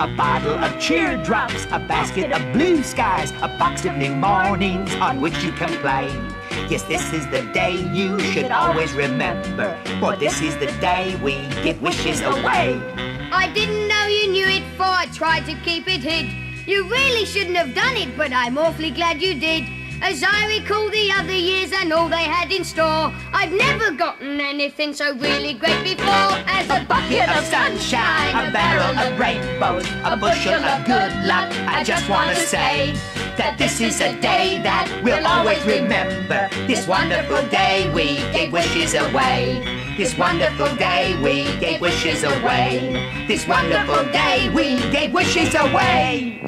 A bottle of teardrops, a basket of blue skies, a box of new mornings on which you can play. Yes, this is the day you should always remember, for this is the day we give wishes away. I didn't know you knew it, for I tried to keep it hid. You really shouldn't have done it, but I'm awfully glad you did. As I recall the other years and all they had in store, I've never gotten anything so really great before. As a bucket of sunshine, a barrel of rainbows, a bushel of good luck. I just want to say that this is a day that we'll always remember. This wonderful day we gave wishes away. This wonderful day we gave wishes away. This wonderful day we gave wishes away.